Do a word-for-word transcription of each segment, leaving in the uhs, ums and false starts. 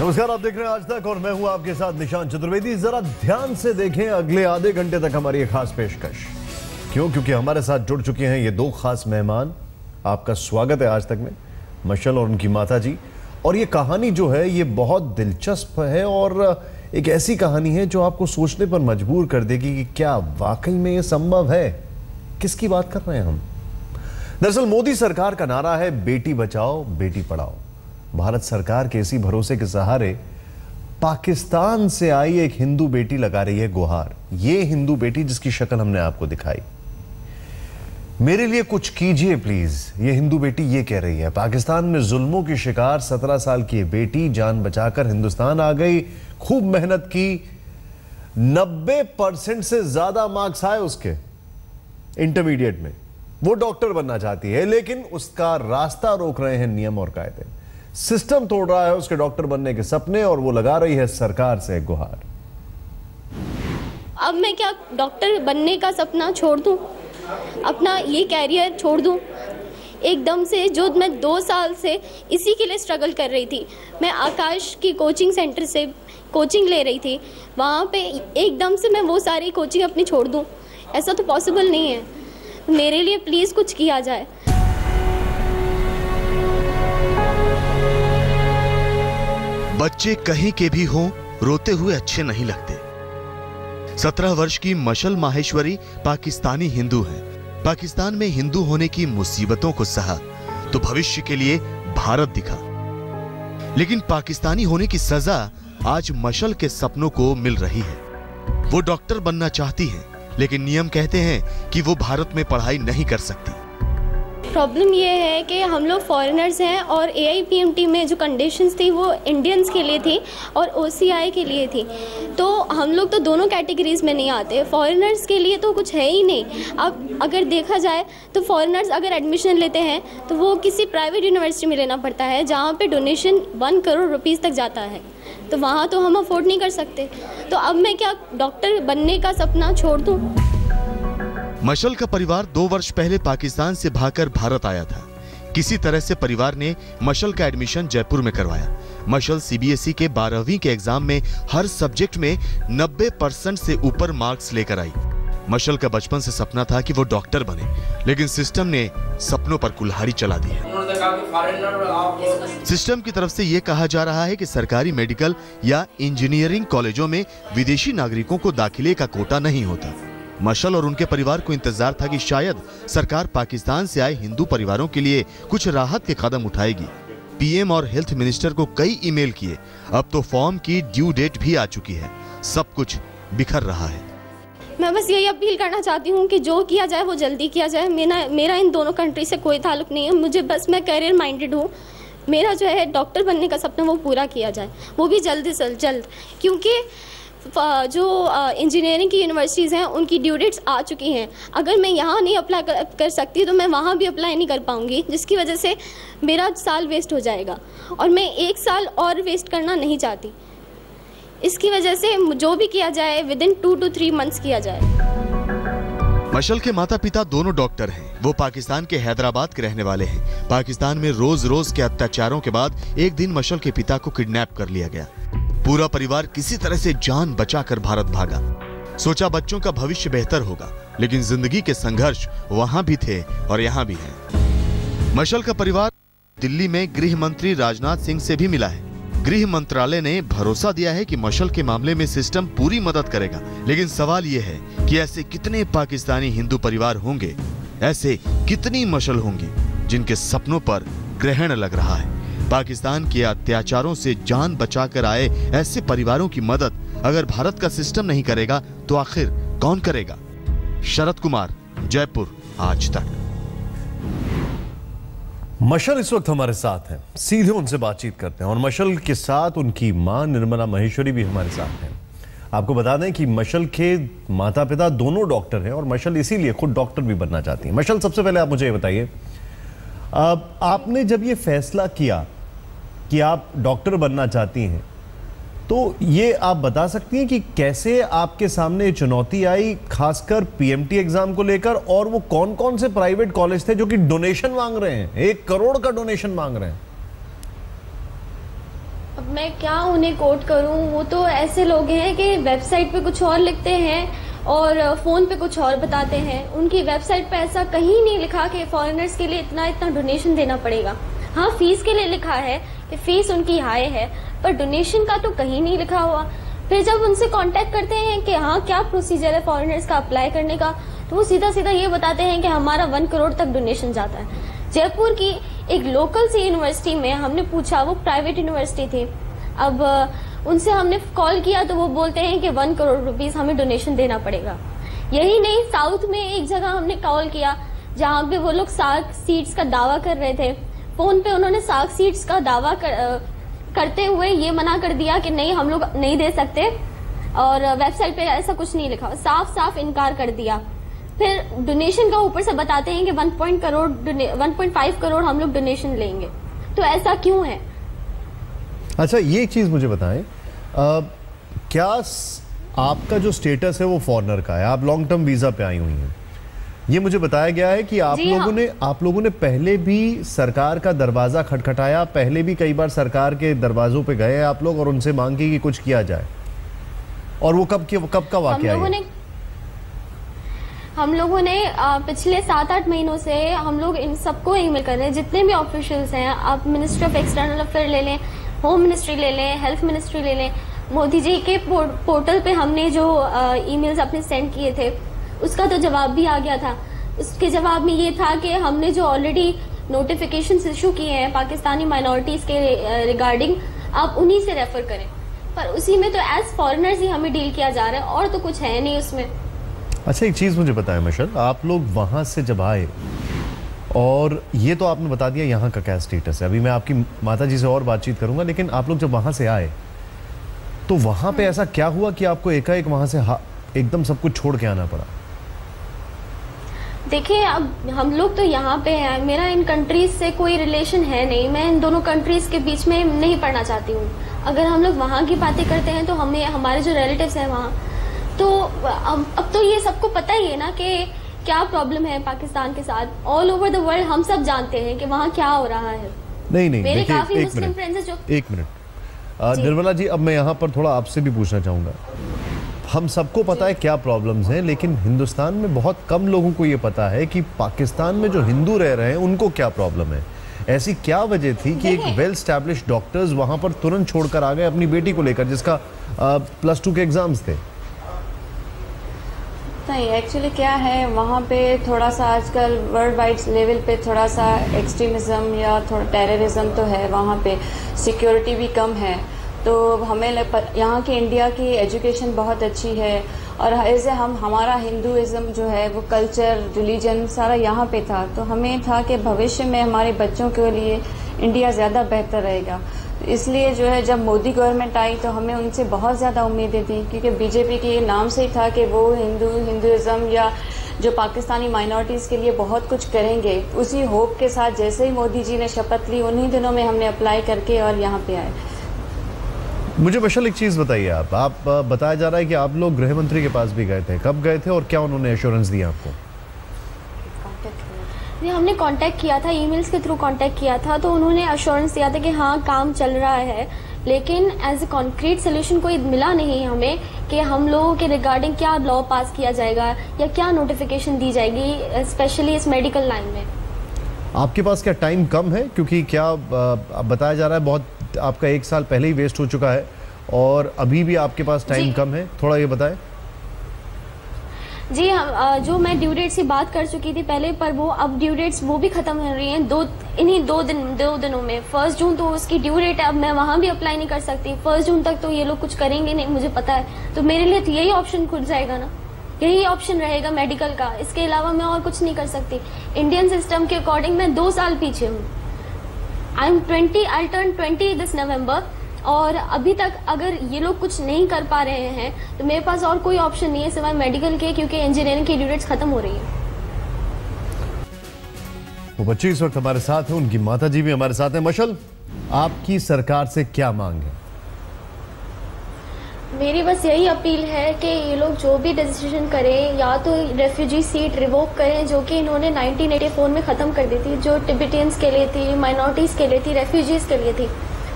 नमस्कार, आप देख रहे हैं आज तक और मैं हूं आपके साथ निशांत चतुर्वेदी। जरा ध्यान से देखें अगले आधे घंटे तक हमारी ये खास पेशकश। क्यों? क्योंकि हमारे साथ जुड़ चुके हैं ये दो खास मेहमान। आपका स्वागत है आज तक में, मशल और उनकी माता जी। और ये कहानी जो है ये बहुत दिलचस्प है और एक ऐसी कहानी है जो आपको सोचने पर मजबूर कर देगी कि क्या वाकई में ये संभव है। किसकी बात कर रहे हैं हम? दरअसल मोदी सरकार का नारा है बेटी बचाओ बेटी पढ़ाओ। भारत सरकार के इसी भरोसे के सहारे पाकिस्तान से आई एक हिंदू बेटी लगा रही है गुहार। ये हिंदू बेटी जिसकी शक्ल हमने आपको दिखाई, मेरे लिए कुछ कीजिए प्लीज, ये हिंदू बेटी ये कह रही है। पाकिस्तान में जुल्मों की शिकार सत्रह साल की बेटी जान बचाकर हिंदुस्तान आ गई, खूब मेहनत की, नब्बे परसेंट से ज्यादा मार्क्स आए उसके इंटरमीडिएट में। वो डॉक्टर बनना चाहती है लेकिन उसका रास्ता रोक रहे हैं नियम और कायदे। सिस्टम तोड़ रहा है उसके डॉक्टर बनने के सपने और वो लगा रही है सरकार से गुहार। अब मैं क्या डॉक्टर बनने का सपना छोड़ दूं, अपना ये कैरियर छोड़ दूं एकदम से, जो मैं दो साल से इसी के लिए स्ट्रगल कर रही थी। मैं आकाश की कोचिंग सेंटर से कोचिंग ले रही थी, वहाँ पे एकदम से मैं वो सारी कोचिंग अपनी छोड़ दूं, ऐसा तो पॉसिबल नहीं है। मेरे लिए प्लीज़ कुछ किया जाए। बच्चे कहीं के भी हों, रोते हुए अच्छे नहीं लगते। सत्रह वर्ष की मशल महेश्वरी पाकिस्तानी हिंदू है। पाकिस्तान में हिंदू होने की मुसीबतों को सहा तो भविष्य के लिए भारत दिखा, लेकिन पाकिस्तानी होने की सजा आज मशल के सपनों को मिल रही है। वो डॉक्टर बनना चाहती है लेकिन नियम कहते हैं कि वो भारत में पढ़ाई नहीं कर सकती। प्रॉब्लम ये है कि हम लोग फॉरेनर्स हैं और A I P M T में जो कंडीशंस थी वो इंडियंस के लिए थी और ओ सी आई के लिए थी, तो हम लोग तो दोनों कैटेगरीज में नहीं आते। फॉरेनर्स के लिए तो कुछ है ही नहीं। अब अगर देखा जाए तो फॉरेनर्स अगर एडमिशन लेते हैं तो वो किसी प्राइवेट यूनिवर्सिटी में लेना पड़ता है जहाँ पर डोनेशन वन करोड़ रुपीज़ तक जाता है, तो वहाँ तो हम अफोर्ड नहीं कर सकते। तो अब मैं क्या डॉक्टर बनने का सपना छोड़ दूँ? मशल का परिवार दो वर्ष पहले पाकिस्तान से भागकर भारत आया था। किसी तरह से परिवार ने मशल का एडमिशन जयपुर में करवाया। मशल सी बी एस ई के बारहवीं के एग्जाम में हर सब्जेक्ट में नब्बे परसेंट से ऊपर मार्क्स लेकर आई। मशल का बचपन से सपना था कि वो डॉक्टर बने, लेकिन सिस्टम ने सपनों पर कुल्हाड़ी चला दी है। सिस्टम की तरफ से ये कहा जा रहा है कि सरकारी मेडिकल या इंजीनियरिंग कॉलेजों में विदेशी नागरिकों को दाखिले का कोटा नहीं होता। मशल और उनके परिवार को इंतजार था कि शायद सरकार पाकिस्तान से आए हिंदू परिवारों के लिए कुछ राहत के कदम उठाएगी। पी एम और हेल्थ मिनिस्टर को कई ईमेल किए, अब तो फॉर्म की ड्यू डेट भी आ चुकी है। सब कुछ बिखर रहा है। मैं बस यही अपील करना चाहती हूँ कि जो किया जाए वो जल्दी किया जाए। मेरा मेरा इन दोनों कंट्री से कोई ताल्लुक नहीं है। मुझे बस, मैं कैरियर माइंडेड हूँ। मेरा जो है डॉक्टर बनने का सपना वो पूरा किया जाए, वो भी जल्द से जल्द, क्योंकि जो इंजीनियरिंग की यूनिवर्सिटीज़ हैं उनकी ड्यू डेट्स आ चुकी हैं। अगर मैं यहाँ नहीं अप्लाई कर, कर सकती तो मैं वहाँ भी अप्लाई नहीं कर पाऊँगी, जिसकी वजह से मेरा साल वेस्ट हो जाएगा और मैं एक साल और वेस्ट करना नहीं चाहती। इसकी वजह से जो भी किया जाए within two to three months किया जाए। मशल के माता पिता दोनों डॉक्टर हैं। वो पाकिस्तान के हैदराबाद के रहने वाले हैं। पाकिस्तान में रोज रोज के अत्याचारों के बाद एक दिन मशल के पिता को किडनैप कर लिया गया। पूरा परिवार किसी तरह से जान बचाकर भारत भागा, सोचा बच्चों का भविष्य बेहतर होगा, लेकिन जिंदगी के संघर्ष वहां भी थे और यहां भी हैं। मशल का परिवार दिल्ली में गृह मंत्री राजनाथ सिंह से भी मिला है। गृह मंत्रालय ने भरोसा दिया है कि मशल के मामले में सिस्टम पूरी मदद करेगा, लेकिन सवाल ये है कि ऐसे कितने पाकिस्तानी हिंदू परिवार होंगे, ऐसे कितनी मशल होंगी जिनके सपनों पर ग्रहण लग रहा है। पाकिस्तान के अत्याचारों से जान बचाकर आए ऐसे परिवारों की मदद अगर भारत का सिस्टम नहीं करेगा तो आखिर कौन करेगा? शरद कुमार, जयपुर, आज तक। मशल इस वक्त हमारे साथ हैं, सीधे उनसे बातचीत करते हैं। और मशल के साथ उनकी मां निर्मला महेश्वरी भी हमारे साथ हैं। आपको बता दें कि मशल के माता पिता दोनों डॉक्टर हैं और मशल इसीलिए खुद डॉक्टर भी बनना चाहती है। मशल, सबसे पहले आप मुझे ये बताइए, आपने जब ये फैसला किया कि आप डॉक्टर बनना चाहती हैं तो ये आप बता सकती हैं कि कैसे आपके सामने चुनौती आई, खासकर पी एम टी एग्जाम को लेकर, और वो कौन कौन से प्राइवेट कॉलेज थे जो कि डोनेशन मांग रहे हैं, एक करोड़ का डोनेशन मांग रहे हैं? अब मैं क्या उन्हें कोट करूं, वो तो ऐसे लोग हैं कि वेबसाइट पे कुछ और लिखते हैं और फ़ोन पे कुछ और बताते हैं। उनकी वेबसाइट पे ऐसा कहीं नहीं लिखा कि फॉरेनर्स के लिए इतना इतना डोनेशन देना पड़ेगा। हाँ, फीस के लिए लिखा है कि फ़ीस उनकी हाई है, पर डोनेशन का तो कहीं नहीं लिखा हुआ। फिर जब उनसे कांटेक्ट करते हैं कि हाँ क्या प्रोसीजर है फॉरेनर्स का अप्लाई करने का, तो वो सीधा सीधा ये बताते हैं कि हमारा वन करोड़ तक डोनेशन जाता है। जयपुर की एक लोकल सी यूनिवर्सिटी में हमने पूछा, वो प्राइवेट यूनिवर्सिटी थी, अब उनसे हमने कॉल किया तो वो बोलते हैं कि वन करोड़ रुपीज़ हमें डोनेशन देना पड़ेगा। यही नहीं, साउथ में एक जगह हमने कॉल किया जहाँ पे वो लोग साग सीड्स का दावा कर रहे थे। फ़ोन पे उन्होंने साग सीड्स का दावा कर, करते हुए ये मना कर दिया कि नहीं, हम लोग नहीं दे सकते, और वेबसाइट पे ऐसा कुछ नहीं लिखा, साफ साफ इनकार कर दिया। फिर डोनेशन का ऊपर से बताते हैं कि one point crore one point five crore हम लोग डोनेशन लेंगे, तो ऐसा क्यों है? अच्छा, ये एक चीज़ मुझे बताएं, आ, क्या आपका जो स्टेटस है वो फॉरनर का है? आप लॉन्ग टर्म वीज़ा पे आई हुई हैं, ये मुझे बताया गया है कि आप लोगों हाँ। ने आप लोगों ने पहले भी सरकार का दरवाज़ा खटखटाया, पहले भी कई बार सरकार के दरवाज़ों पे गए आप लोग और उनसे मांग की कि कुछ किया जाए, और वो कब के कब का वाकया है? हम लोगों ने हम लोगों ने पिछले सात आठ महीनों से हम लोग इन सबको ईमेल कर रहे हैं, जितने भी ऑफिशियल्स हैं। आप मिनिस्ट्री ऑफ एक्सटर्नल अफेयर ले लें, होम मिनिस्ट्री ले लें, हेल्थ मिनिस्ट्री ले लें, मोदी जी के पोर्टल पर हमने जो ईमेल्स अपने सेंड किए थे उसका तो जवाब भी आ गया था। उसके जवाब में ये था कि हमने जो ऑलरेडी नोटिफिकेशंस इशू किए हैं पाकिस्तानी माइनॉरिटीज़ के रिगार्डिंग, आप उन्हीं से रेफ़र करें, पर उसी में तो एज फॉरेनर्स ही हमें डील किया जा रहा है, और तो कुछ है नहीं उसमें। अच्छा, एक चीज़ मुझे बताएं मशल, आप लोग वहाँ से जब आए, और ये तो आपने बता दिया यहाँ का क्या स्टेटस है, अभी मैं आपकी माता जी से और बातचीत करूँगा, लेकिन आप लोग जब वहाँ से आए तो वहाँ पर ऐसा क्या हुआ कि आपको एकाएक वहाँ से एकदम सब कुछ छोड़ के आना पड़ा? देखिए, अब हम लोग तो यहाँ पे हैं, मेरा इन कंट्रीज़ से कोई रिलेशन है नहीं, मैं इन दोनों कंट्रीज़ के बीच में नहीं पढ़ना चाहती हूँ। अगर हम लोग वहाँ की बातें करते हैं तो हमें हमारे जो रिलेटिव्स हैं वहाँ, तो अब अब तो ये सबको पता ही है ना कि क्या प्रॉब्लम है पाकिस्तान के साथ। ऑल ओवर द वर्ल्ड हम सब जानते हैं कि वहाँ क्या हो रहा है। नहीं नहीं, मेरे काफ़ी मुस्लिम फ्रेंड्स हैं जो एक मिनट निर्मला जी, अब मैं यहाँ पर थोड़ा आपसे भी पूछना चाहूँगा। हम सबको पता है क्या प्रॉब्लम्स हैं, लेकिन हिंदुस्तान में बहुत कम लोगों को ये पता है कि पाकिस्तान में जो हिंदू रह रहे हैं उनको क्या प्रॉब्लम है। ऐसी क्या वजह थी कि एक वेल स्टैब्लिश्ड डॉक्टर्स वहाँ पर तुरंत छोड़कर आ गए अपनी बेटी को लेकर, जिसका आ, प्लस टू के एग्ज़ाम्स थे? नहीं, एक्चुअली क्या है, वहाँ पे थोड़ा सा आजकल वर्ल्ड वाइड लेवल पे थोड़ा सा एक्सट्रीमिज़म या थोड़ा टेररिज़म तो है, वहाँ पे सिक्योरिटी भी कम है। तो हमें यहाँ के इंडिया की एजुकेशन बहुत अच्छी है, और ऐसे हम हमारा हिंदूइज़्म जो है वो कल्चर, रिलीजन सारा यहाँ पे था, तो हमें था कि भविष्य में हमारे बच्चों के लिए इंडिया ज़्यादा बेहतर रहेगा। इसलिए जो है जब मोदी गवर्नमेंट आई तो हमें उनसे बहुत ज़्यादा उम्मीदें थी, क्योंकि बीजेपी के नाम से ही था कि वो हिंदू हिंदूइज़्म या जो पाकिस्तानी माइनॉरिटीज़ के लिए बहुत कुछ करेंगे। उसी होप के साथ जैसे ही मोदी जी ने शपथ ली, उन्हीं दिनों में हमने अप्लाई करके और यहाँ पर आए। मुझे मशल, एक चीज़ बताइए, आप आप बताया जा रहा है कि आप लोग गृह मंत्री के पास भी गए थे, कब गए थे और क्या उन्होंने एश्योरेंस दिया आपको? जी, हमने कांटेक्ट किया था, ईमेल्स के थ्रू कांटेक्ट किया था, तो उन्होंने एश्योरेंस दिया था कि हाँ काम चल रहा है, लेकिन एज ए कॉन्क्रीट सोल्यूशन कोई मिला नहीं हमें कि हम लोगों के रिगार्डिंग क्या लॉ पास किया जाएगा या क्या नोटिफिकेशन दी जाएगी, स्पेशली इस मेडिकल लाइन में। आपके पास क्या टाइम कम है? क्योंकि क्या बताया जा रहा है बहुत आपका एक साल पहले ही वेस्ट हो चुका है और अभी भी आपके पास टाइम कम है, थोड़ा ये बताएं। जी, हम जो मैं ड्यू डेट्स की बात कर चुकी थी पहले, पर वो अब ड्यू डेट्स वो भी ख़त्म हो रही हैं, दो इन्हीं दो दिन दो दिनों में फर्स्ट जून तो उसकी ड्यू डेट है। अब मैं वहाँ भी अप्लाई नहीं कर सकती, फर्स्ट जून तक तो ये लोग कुछ करेंगे नहीं, मुझे पता है, तो मेरे लिए तो यही ऑप्शन खुल जाएगा ना, यही ऑप्शन रहेगा मेडिकल का, इसके अलावा मैं और कुछ नहीं कर सकती। इंडियन सिस्टम के अकॉर्डिंग मैं दो साल पीछे हूँ। I am twenty I turn twenty this November, और अभी तक अगर ये लोग कुछ नहीं कर पा रहे हैं तो मेरे पास और कोई ऑप्शन नहीं है सिवाय मेडिकल के, क्योंकि इंजीनियरिंग की ड्यूरेट्स खत्म हो रही है। वो बच्चे इस वक्त हमारे साथ हैं, उनकी माता जी भी हमारे साथ हैं। मशल, आपकी सरकार से क्या मांग है? मेरी बस यही अपील है कि ये लोग जो भी डिसीजन करें, या तो रेफ्यूजी सीट रिवोक करें जो कि इन्होंने नाइनटीन एटी फोर में ख़त्म कर दी थी, जो टिबेटियंस के लिए थी, माइनॉरिटीज़ के लिए थी, रेफ्यूजीज़ के लिए थी,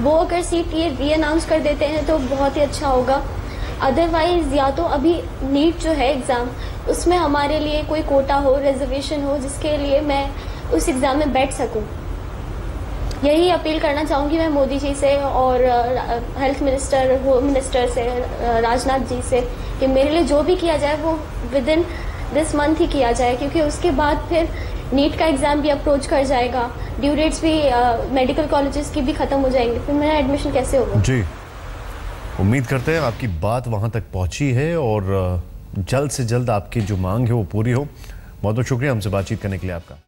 वो अगर सीट ये रीअनाउंस कर देते हैं तो बहुत ही अच्छा होगा। अदरवाइज या तो अभी नीट जो है एग्ज़ाम, उसमें हमारे लिए कोई कोटा हो, रिजर्वेशन हो, जिसके लिए मैं उस एग्ज़ाम में बैठ सकूं। यही अपील करना चाहूँगी मैं मोदी जी से और हेल्थ मिनिस्टर, होम मिनिस्टर से, राजनाथ जी से कि मेरे लिए जो भी किया जाए वो विद इन दिस मंथ ही किया जाए, क्योंकि उसके बाद फिर नीट का एग्ज़ाम भी अप्रोच कर जाएगा, ड्यू डेट्स भी मेडिकल कॉलेजेस की भी ख़त्म हो जाएंगे, फिर मेरा एडमिशन कैसे होगा। जी, उम्मीद करते हैं आपकी बात वहाँ तक पहुँची है और जल्द से जल्द आपकी जो मांग है वो पूरी हो। बहुत बहुत शुक्रिया हमसे बातचीत करने के लिए आपका।